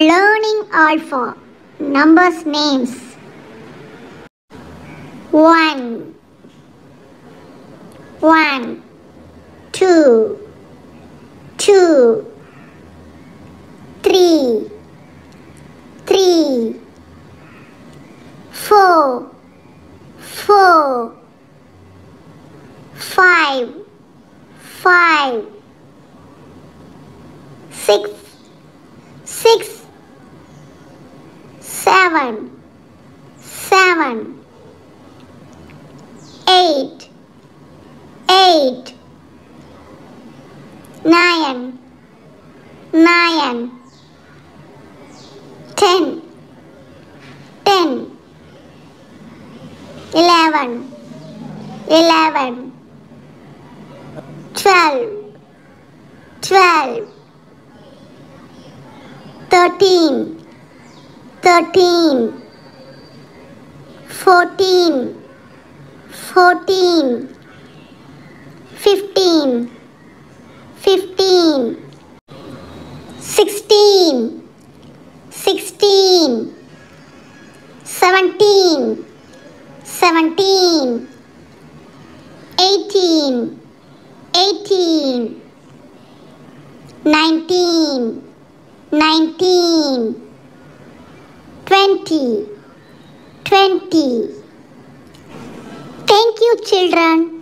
Learning Alpha. Numbers names. 1 1 2 2 3 3 4 4 5 5 6 6 7 7 8 8 9 9 10 10 11 11 12 12 13 13 14 14 15 15 16 16 17 17 18 18 19 19 20. Thank you, children.